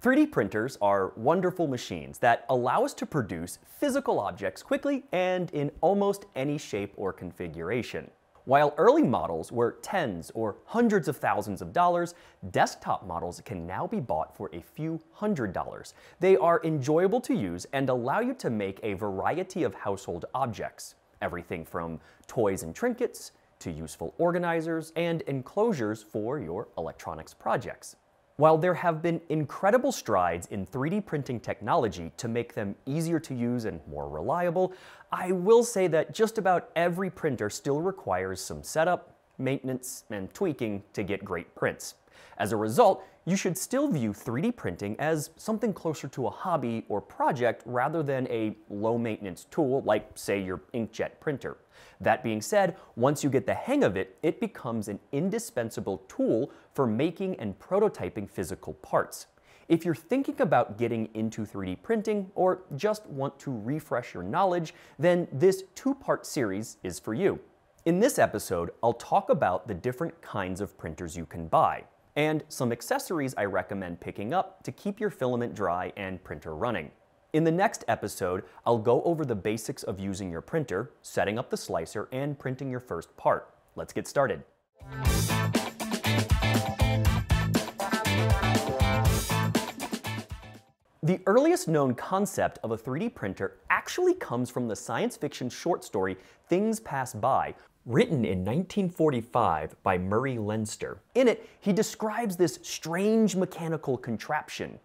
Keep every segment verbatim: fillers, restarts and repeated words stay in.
three D printers are wonderful machines that allow us to produce physical objects quickly and in almost any shape or configuration. While early models were tens or hundreds of thousands of dollars, desktop models can now be bought for a few hundred dollars. They are enjoyable to use and allow you to make a variety of household objects. Everything from toys and trinkets to useful organizers and enclosures for your electronics projects. While there have been incredible strides in three D printing technology to make them easier to use and more reliable, I will say that just about every printer still requires some setup, maintenance, and tweaking to get great prints. As a result, you should still view three D printing as something closer to a hobby or project rather than a low-maintenance tool like, say, your inkjet printer. That being said, once you get the hang of it, it becomes an indispensable tool for making and prototyping physical parts. If you're thinking about getting into three D printing or just want to refresh your knowledge, then this two-part series is for you. In this episode, I'll talk about the different kinds of printers you can buy, and some accessories I recommend picking up to keep your filament dry and printer running. In the next episode, I'll go over the basics of using your printer, setting up the slicer, and printing your first part. Let's get started. The earliest known concept of a three D printer actually comes from the science fiction short story Things Pass By, written in nineteen forty-five by Murray Leinster. In it, he describes this strange mechanical contraption.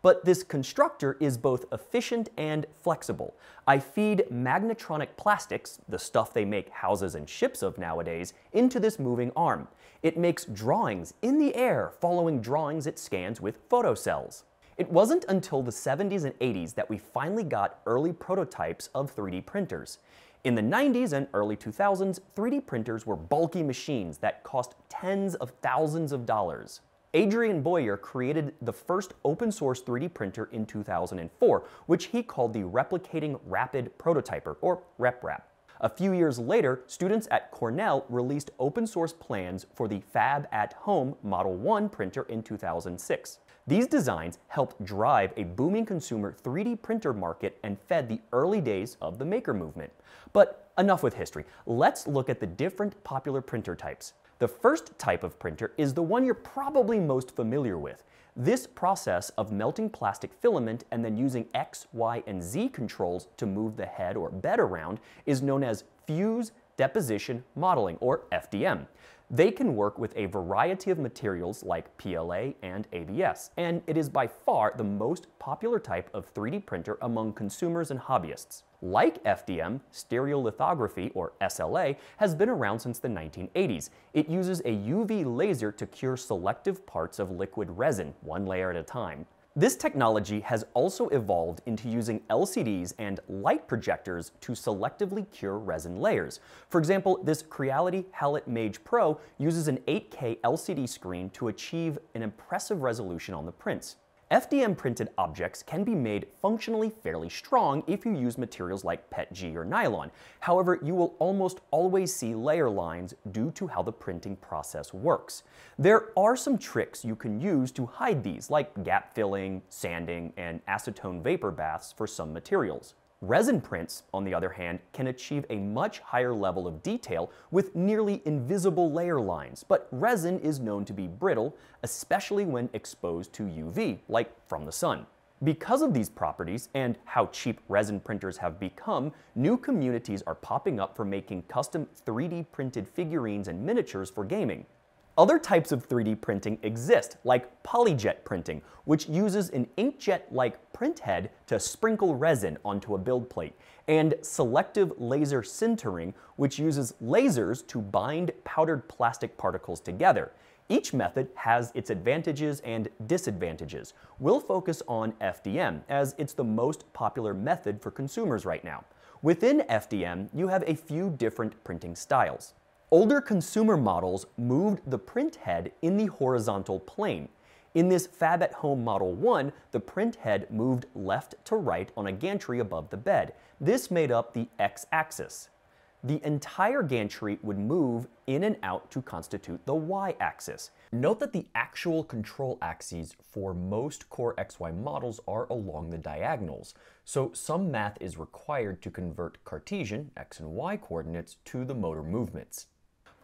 But this constructor is both efficient and flexible. I feed magnetronic plastics, the stuff they make houses and ships of nowadays, into this moving arm. It makes drawings in the air following drawings it scans with photocells. It wasn't until the seventies and eighties that we finally got early prototypes of three D printers. In the nineties and early two thousands, three D printers were bulky machines that cost tens of thousands of dollars. Adrian Boyer created the first open-source three D printer in two thousand four, which he called the Replicating Rapid Prototyper, or RepRap. A few years later, students at Cornell released open-source plans for the Fab at Home Model one printer in two thousand six. These designs helped drive a booming consumer three D printer market and fed the early days of the maker movement. But enough with history. Let's look at the different popular printer types. The first type of printer is the one you're probably most familiar with. This process of melting plastic filament and then using X, Y, and Z controls to move the head or bed around is known as Fused Deposition Modeling, or F D M. They can work with a variety of materials like P L A and A B S, and it is by far the most popular type of three D printer among consumers and hobbyists. Like F D M, stereolithography, or S L A, has been around since the nineteen eighties. It uses a U V laser to cure selective parts of liquid resin, one layer at a time. This technology has also evolved into using L C Ds and light projectors to selectively cure resin layers. For example, this Creality Halot Mage Pro uses an eight K L C D screen to achieve an impressive resolution on the prints. F D M-printed objects can be made functionally fairly strong if you use materials like P E T G or nylon. However, you will almost always see layer lines due to how the printing process works. There are some tricks you can use to hide these, like gap filling, sanding, and acetone vapor baths for some materials. Resin prints, on the other hand, can achieve a much higher level of detail with nearly invisible layer lines, but resin is known to be brittle, especially when exposed to U V, like from the sun. Because of these properties and how cheap resin printers have become, new communities are popping up for making custom three D printed figurines and miniatures for gaming. Other types of three D printing exist, like polyjet printing, which uses an inkjet-like printhead to sprinkle resin onto a build plate, and selective laser sintering, which uses lasers to bind powdered plastic particles together. Each method has its advantages and disadvantages. We'll focus on F D M, as it's the most popular method for consumers right now. Within F D M, you have a few different printing styles. Older consumer models moved the printhead in the horizontal plane. In this Fab at Home Model one, the printhead moved left to right on a gantry above the bed. This made up the X-axis. The entire gantry would move in and out to constitute the Y-axis. Note that the actual control axes for most CoreXY models are along the diagonals, so some math is required to convert Cartesian x and y coordinates to the motor movements.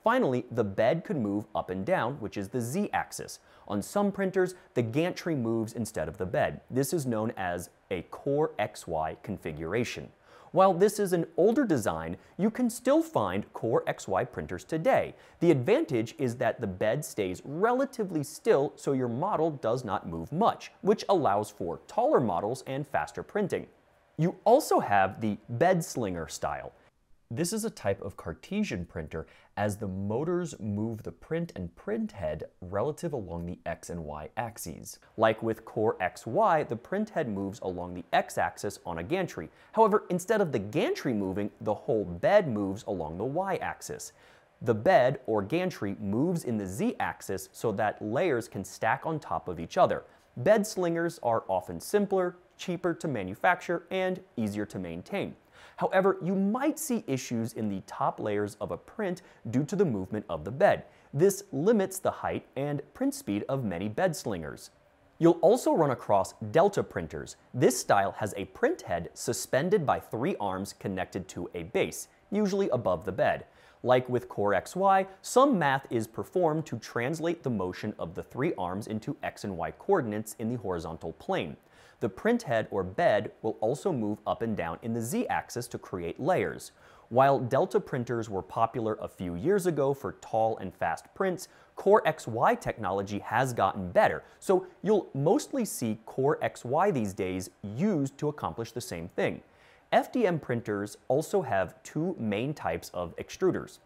Finally, the bed could move up and down, which is the z-axis. On some printers, the gantry moves instead of the bed. This is known as a CoreXY configuration. While this is an older design, you can still find CoreXY printers today. The advantage is that the bed stays relatively still, so your model does not move much, which allows for taller models and faster printing. You also have the bed slinger style. This is a type of Cartesian printer as the motors move the print and print head relative along the X and Y axes. Like with CoreXY, the print head moves along the X axis on a gantry. However, instead of the gantry moving, the whole bed moves along the Y axis. The bed or gantry moves in the Z axis so that layers can stack on top of each other. Bed slingers are often simpler, cheaper to manufacture, and easier to maintain. However, you might see issues in the top layers of a print due to the movement of the bed. This limits the height and print speed of many bed slingers. You'll also run across delta printers. This style has a print head suspended by three arms connected to a base, usually above the bed. Like with CoreXY, some math is performed to translate the motion of the three arms into X and Y coordinates in the horizontal plane. The print head or bed will also move up and down in the Z-axis to create layers. While delta printers were popular a few years ago for tall and fast prints, CoreXY technology has gotten better, so you'll mostly see CoreXY these days used to accomplish the same thing. F D M printers also have two main types of extruders.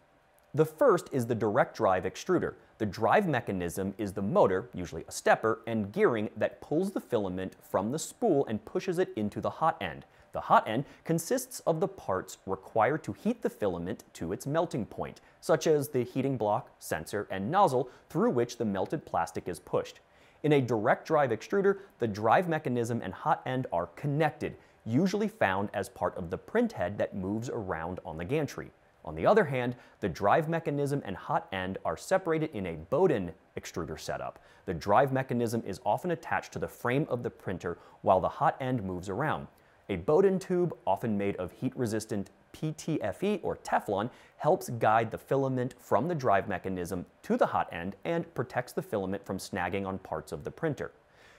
The first is the direct drive extruder. The drive mechanism is the motor, usually a stepper, and gearing that pulls the filament from the spool and pushes it into the hot end. The hot end consists of the parts required to heat the filament to its melting point, such as the heating block, sensor, and nozzle through which the melted plastic is pushed. In a direct drive extruder, the drive mechanism and hot end are connected, usually found as part of the print head that moves around on the gantry. On the other hand, the drive mechanism and hot end are separated in a Bowden extruder setup. The drive mechanism is often attached to the frame of the printer while the hot end moves around. A Bowden tube, often made of heat-resistant P T F E or Teflon, helps guide the filament from the drive mechanism to the hot end and protects the filament from snagging on parts of the printer.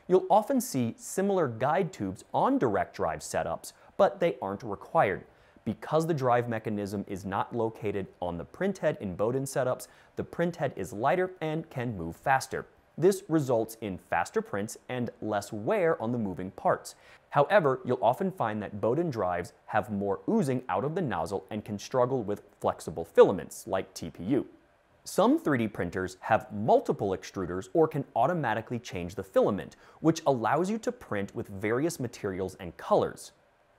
You'll often see similar guide tubes on direct drive setups, but they aren't required. Because the drive mechanism is not located on the print head in Bowden setups, the print head is lighter and can move faster. This results in faster prints and less wear on the moving parts. However, you'll often find that Bowden drives have more oozing out of the nozzle and can struggle with flexible filaments like T P U. Some three D printers have multiple extruders or can automatically change the filament, which allows you to print with various materials and colors.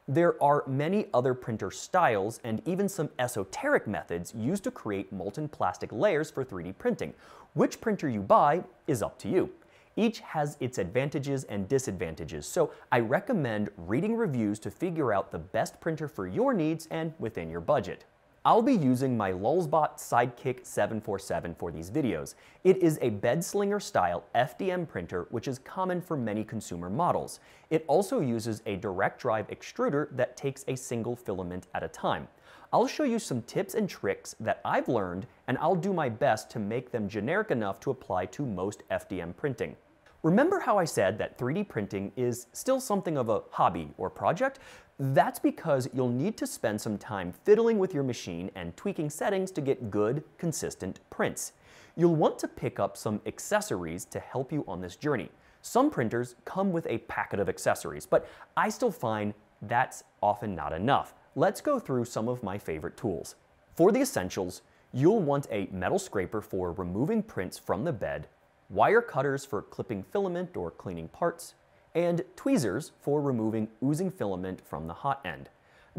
There are many other printer styles and even some esoteric methods used to create molten plastic layers for three D printing. Which printer you buy is up to you. Each has its advantages and disadvantages, so I recommend reading reviews to figure out the best printer for your needs and within your budget. I'll be using my LulzBot SideKick seven forty-seven for these videos. It is a bed slinger style F D M printer, which is common for many consumer models. It also uses a direct drive extruder that takes a single filament at a time. I'll show you some tips and tricks that I've learned, and I'll do my best to make them generic enough to apply to most F D M printing. Remember how I said that three D printing is still something of a hobby or project? That's because you'll need to spend some time fiddling with your machine and tweaking settings to get good, consistent prints. You'll want to pick up some accessories to help you on this journey. Some printers come with a packet of accessories, but I still find that's often not enough. Let's go through some of my favorite tools. For the essentials, you'll want a metal scraper for removing prints from the bed, wire cutters for clipping filament or cleaning parts, and tweezers for removing oozing filament from the hot end.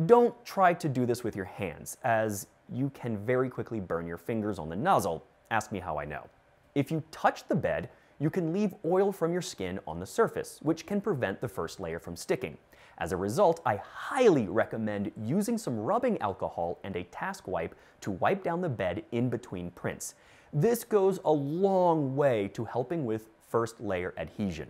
Don't try to do this with your hands, as you can very quickly burn your fingers on the nozzle. Ask me how I know. If you touch the bed, you can leave oil from your skin on the surface, which can prevent the first layer from sticking. As a result, I highly recommend using some rubbing alcohol and a task wipe to wipe down the bed in between prints. This goes a long way to helping with first layer adhesion.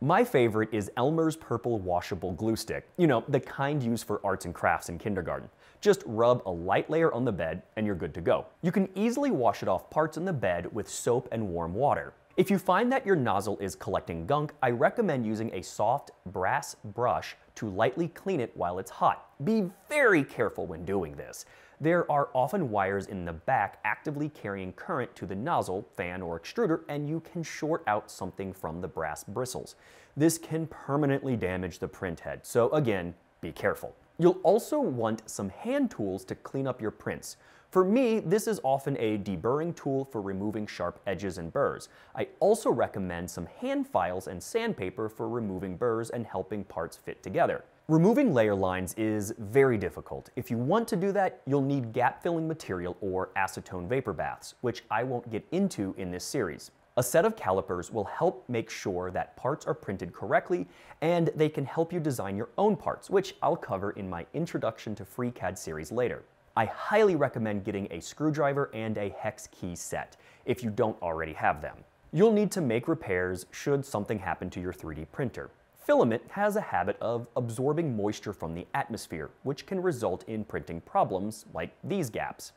My favorite is Elmer's Purple Washable Glue Stick, you know, the kind used for arts and crafts in kindergarten. Just rub a light layer on the bed and you're good to go. You can easily wash it off parts in the bed with soap and warm water. If you find that your nozzle is collecting gunk, I recommend using a soft brass brush to lightly clean it while it's hot. Be very careful when doing this. There are often wires in the back actively carrying current to the nozzle, fan, or extruder, and you can short out something from the brass bristles. This can permanently damage the printhead, so again, be careful. You'll also want some hand tools to clean up your prints. For me, this is often a deburring tool for removing sharp edges and burrs. I also recommend some hand files and sandpaper for removing burrs and helping parts fit together. Removing layer lines is very difficult. If you want to do that, you'll need gap-filling material or acetone vapor baths, which I won't get into in this series. A set of calipers will help make sure that parts are printed correctly, and they can help you design your own parts, which I'll cover in my Introduction to FreeCAD series later. I highly recommend getting a screwdriver and a hex key set, if you don't already have them. You'll need to make repairs should something happen to your three D printer. Filament has a habit of absorbing moisture from the atmosphere, which can result in printing problems like these gaps.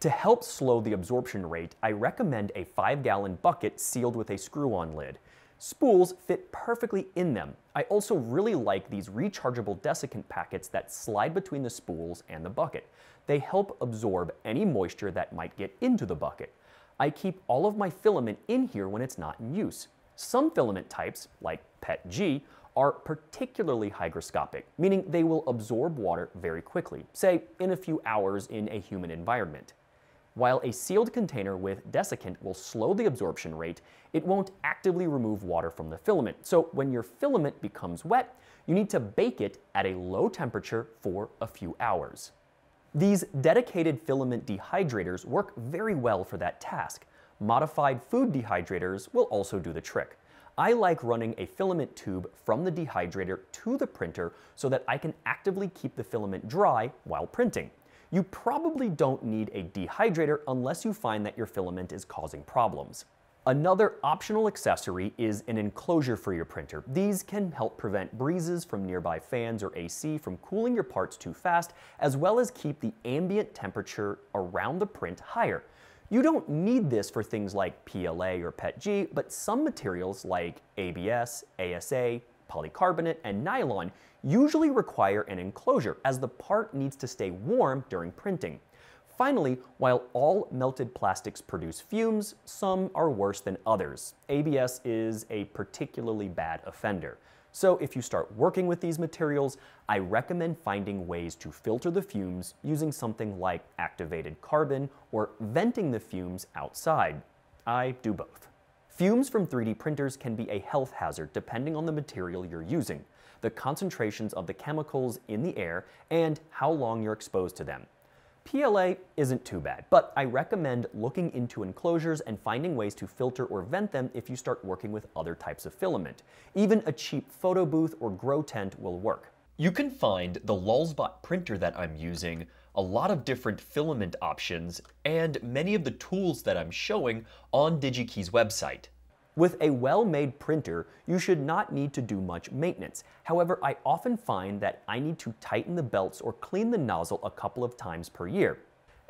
To help slow the absorption rate, I recommend a five gallon bucket sealed with a screw-on lid. Spools fit perfectly in them. I also really like these rechargeable desiccant packets that slide between the spools and the bucket. They help absorb any moisture that might get into the bucket. I keep all of my filament in here when it's not in use. Some filament types, like P E T G, are particularly hygroscopic, meaning they will absorb water very quickly, say in a few hours in a humid environment. While a sealed container with desiccant will slow the absorption rate, it won't actively remove water from the filament. So when your filament becomes wet, you need to bake it at a low temperature for a few hours. These dedicated filament dehydrators work very well for that task. Modified food dehydrators will also do the trick. I like running a filament tube from the dehydrator to the printer so that I can actively keep the filament dry while printing. You probably don't need a dehydrator unless you find that your filament is causing problems. Another optional accessory is an enclosure for your printer. These can help prevent breezes from nearby fans or A C from cooling your parts too fast, as well as keep the ambient temperature around the print higher. You don't need this for things like P L A or P E T G, but some materials like A B S, A S A, polycarbonate, and nylon usually require an enclosure as the part needs to stay warm during printing. Finally, while all melted plastics produce fumes, some are worse than others. A B S is a particularly bad offender. So if you start working with these materials, I recommend finding ways to filter the fumes using something like activated carbon or venting the fumes outside. I do both. Fumes from three D printers can be a health hazard depending on the material you're using, the concentrations of the chemicals in the air, and how long you're exposed to them. P L A isn't too bad, but I recommend looking into enclosures and finding ways to filter or vent them if you start working with other types of filament. Even a cheap photo booth or grow tent will work. You can find the LulzBot printer that I'm using, a lot of different filament options, and many of the tools that I'm showing on DigiKey's website. With a well-made printer, you should not need to do much maintenance. However, I often find that I need to tighten the belts or clean the nozzle a couple of times per year.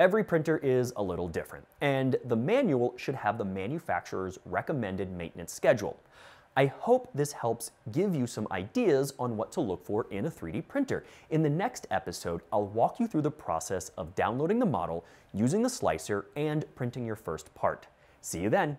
Every printer is a little different, and the manual should have the manufacturer's recommended maintenance schedule. I hope this helps give you some ideas on what to look for in a three D printer. In the next episode, I'll walk you through the process of downloading the model, using the slicer, and printing your first part. See you then.